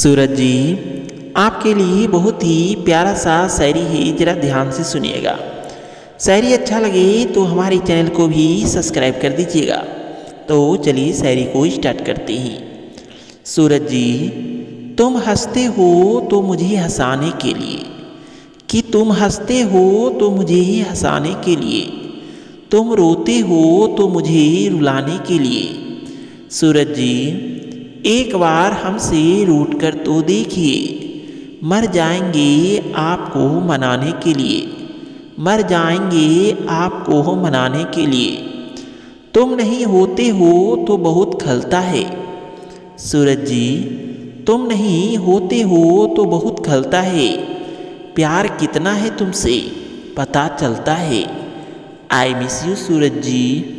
सूरज जी, आपके लिए बहुत ही प्यारा सा शायरी है, ज़रा ध्यान से सुनिएगा। शायरी अच्छा लगे तो हमारे चैनल को भी सब्सक्राइब कर दीजिएगा। तो चलिए शायरी को स्टार्ट करते हैं। सूरज जी, तुम हंसते हो तो मुझे हंसाने के लिए, कि तुम हंसते हो तो मुझे ही हंसाने के लिए, तुम रोते हो तो मुझे रुलाने के लिए। सूरज जी, एक बार हमसे रूठ कर तो देखिए, मर जाएंगे आपको मनाने के लिए, मर जाएंगे आपको मनाने के लिए। तुम नहीं होते हो तो बहुत खलता है। सूरज जी, तुम नहीं होते हो तो बहुत खलता है, प्यार कितना है तुमसे पता चलता है। I miss you Suraj ji.